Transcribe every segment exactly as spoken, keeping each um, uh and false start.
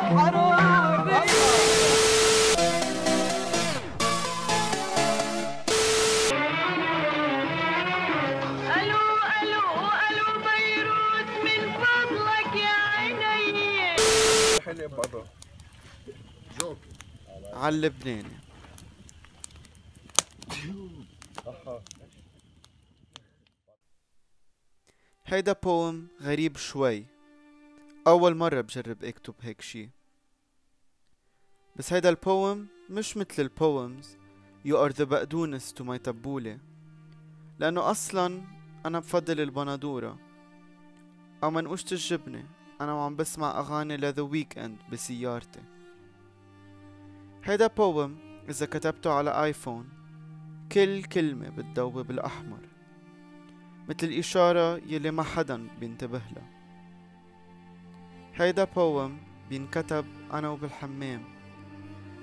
حروب. ألو ألو ألو فيروز من فضلك يا عيني. حلو برضه. جوك. على اللبناني. هيدا بوم غريب شوي، أول مرة بجرب أكتب هيك شي، بس هيدا البوم مش مثل البومز You are the بقدونس to my تبولة، لأنه أصلا أنا بفضل البندورة أو منقوشة الجبنة أنا وعم بسمع أغاني ل The Weeknd بسيارتي. هيدا بوم إذا كتبته على آيفون كل كلمة بتضوي بالأحمر مثل الإشارة يلي ما حدا بينتبه لها. هيدا بوم بينكتب أنا وبالحمام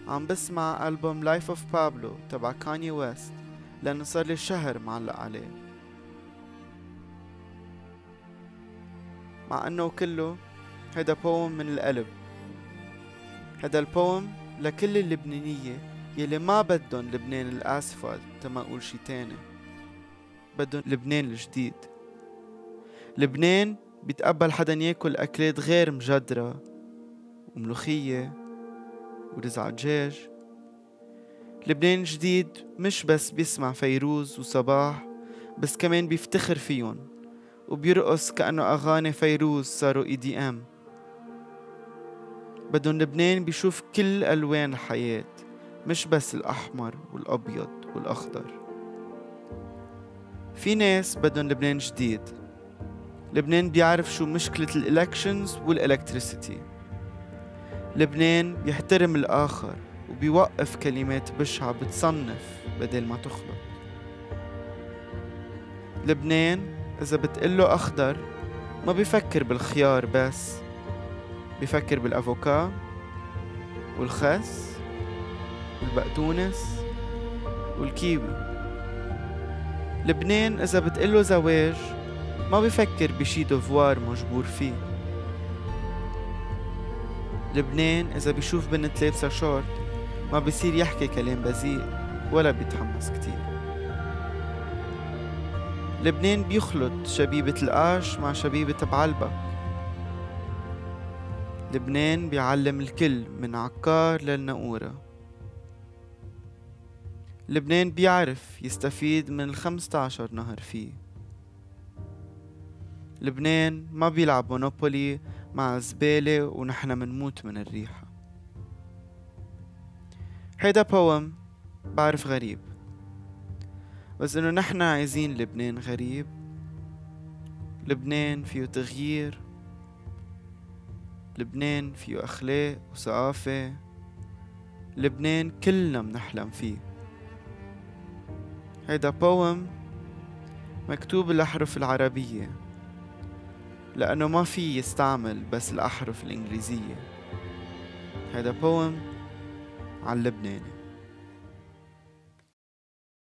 عم بسمع ألبوم Life of Pablo تبع كاني ويست، لأنه صار لي شهر معلق عليه مع أنه كله هيدا بوم من القلب. هيدا البوم لكل اللبنانية يلي ما بدن لبنان الأسفل تما أقول شي تاني، بدن لبنان الجديد، لبنان بيتقبل حدا ياكل أكلات غير مجدرة وملوخية ورزع دجاج. لبنان الجديد مش بس بيسمع فيروز وصباح، بس كمان بيفتخر فيهم وبيرقص كأنه أغاني فيروز صاروا إي دي إم. بدن لبنان بيشوف كل ألوان الحياة مش بس الأحمر والأبيض والأخضر. في ناس بدهم لبنان جديد، لبنان بيعرف شو مشكلة الإلكشنز والإلكتريسيتي، لبنان بيحترم الآخر وبيوقف كلمات بشعة بتصنف بدل ما تخلط. لبنان إذا بتقله أخضر ما بيفكر بالخيار بس، بيفكر بالأفوكا والخس والبقدونس والكيوي. لبنان إذا بتقله زواج ما بيفكر بشي دفوار مجبور فيه. لبنان إذا بيشوف بنت لابسة شورت ما بيصير يحكي كلام بذيء ولا بيتحمس كتير. لبنان بيخلط شبيبة القاش مع شبيبة بعلبك. لبنان بيعلم الكل من عكار للنقورة. لبنان بيعرف يستفيد من الخمسة عشر نهر فيه. لبنان ما بيلعب مونوبولي مع زبالة ونحن منموت من الريحة. هيدا بوم بعرف غريب، بس انه نحن عايزين لبنان غريب، لبنان فيه تغيير، لبنان فيه أخلاق وثقافة، لبنان كلنا منحلم فيه. هيدا بوم مكتوب الأحرف العربية لأنه ما في يستعمل بس الأحرف الإنجليزية. هيدا بوم عن لبناني.